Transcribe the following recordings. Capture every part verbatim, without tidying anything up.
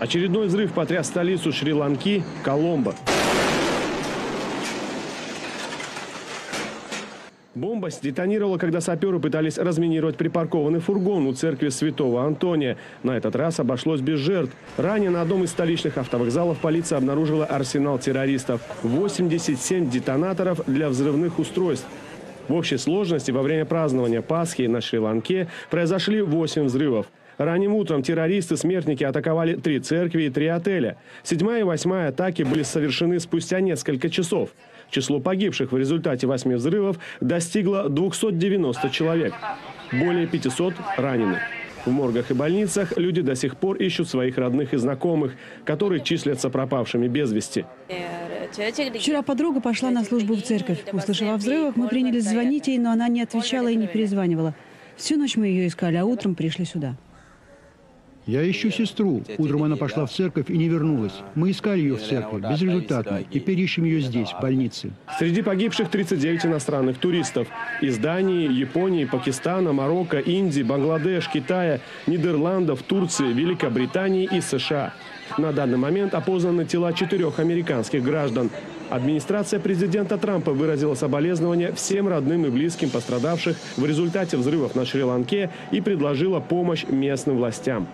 Очередной взрыв потряс столицу Шри-Ланки – Коломбо. Бомба сдетонировала, когда саперы пытались разминировать припаркованный фургон у церкви Святого Антония. На этот раз обошлось без жертв. Ранее на одном из столичных автовокзалов полиция обнаружила арсенал террористов – восемьдесят семь детонаторов для взрывных устройств. В общей сложности во время празднования Пасхи на Шри-Ланке произошли восемь взрывов. Ранним утром террористы-смертники атаковали три церкви и три отеля. Седьмая и восьмая атаки были совершены спустя несколько часов. Число погибших в результате восьми взрывов достигло двухсот девяноста человек. Более пятисот ранены. В моргах и больницах люди до сих пор ищут своих родных и знакомых, которые числятся пропавшими без вести. Вчера подруга пошла на службу в церковь. Услышала о взрывах, мы принялись звонить ей, но она не отвечала и не перезванивала. Всю ночь мы ее искали, а утром пришли сюда. Я ищу сестру. Утром она пошла в церковь и не вернулась. Мы искали ее в церкви, безрезультатно. Теперь ищем ее здесь, в больнице. Среди погибших тридцать девять иностранных туристов. Из Дании, Японии, Пакистана, Марокко, Индии, Бангладеш, Китая, Нидерландов, Турции, Великобритании и США. На данный момент опознаны тела четырех американских граждан. Администрация президента Трампа выразила соболезнования всем родным и близким пострадавших в результате взрывов на Шри-Ланке и предложила помощь местным властям.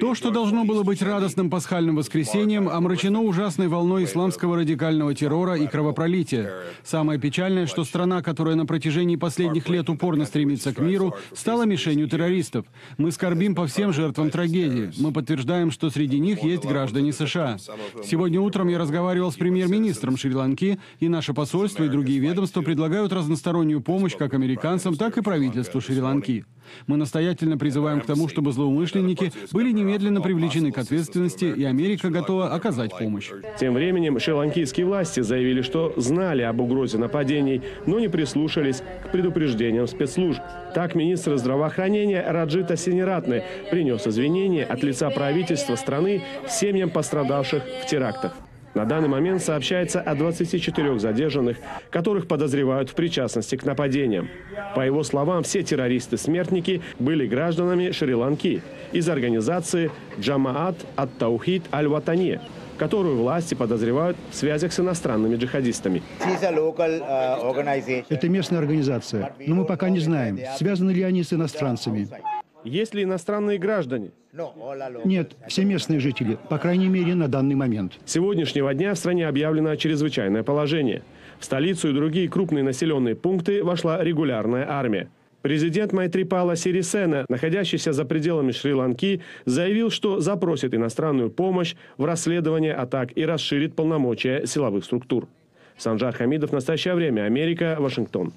То, что должно было быть радостным пасхальным воскресеньем, омрачено ужасной волной исламского радикального террора и кровопролития. Самое печальное, что страна, которая на протяжении последних лет упорно стремится к миру, стала мишенью террористов. Мы скорбим по всем жертвам трагедии. Мы подтверждаем, что среди них есть граждане США. Сегодня утром я разговаривал с премьер-министром Шри-Ланки, и наше посольство и другие ведомства предлагают разностороннюю помощь как американцам, так и правительству Шри-Ланки. Мы настоятельно призываем к тому, чтобы злоумышленники были немедленно привлечены к ответственности, и Америка готова оказать помощь. Тем временем шри-ланкийские власти заявили, что знали об угрозе нападений, но не прислушались к предупреждениям спецслужб. Так министр здравоохранения Раджита Сенаратне принес извинения от лица правительства страны семьям пострадавших в терактах. На данный момент сообщается о двадцати четырёх задержанных, которых подозревают в причастности к нападениям. По его словам, все террористы-смертники были гражданами Шри-Ланки из организации «Джамаат Ат-Таухид Аль-Ваттани», которую власти подозревают в связях с иностранными джихадистами. Это местная организация, но мы пока не знаем, связаны ли они с иностранцами. Есть ли иностранные граждане? Нет, все местные жители, по крайней мере, на данный момент. С сегодняшнего дня в стране объявлено чрезвычайное положение. В столицу и другие крупные населенные пункты вошла регулярная армия. Президент Майтри Пала Сирисена, находящийся за пределами Шри-Ланки, заявил, что запросит иностранную помощь в расследовании атак и расширит полномочия силовых структур. Санжар Хамидов, «Настоящее время», Америка, Вашингтон.